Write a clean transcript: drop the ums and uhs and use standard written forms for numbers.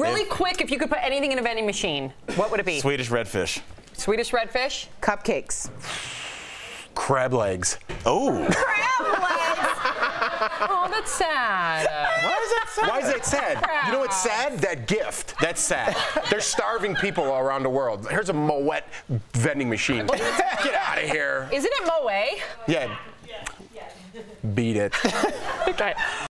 Really quick, if you could put anything in a vending machine, what would it be? Swedish redfish. Swedish redfish? Cupcakes. Crab legs. Oh. Crab legs. Oh, that's sad. Why is that sad? Why is that sad? Crab. You know what's sad? That gift. That's sad. There's starving people all around the world. Here's a Moët vending machine. Get out of here. Isn't it Moët? Yeah. Beat it. Okay.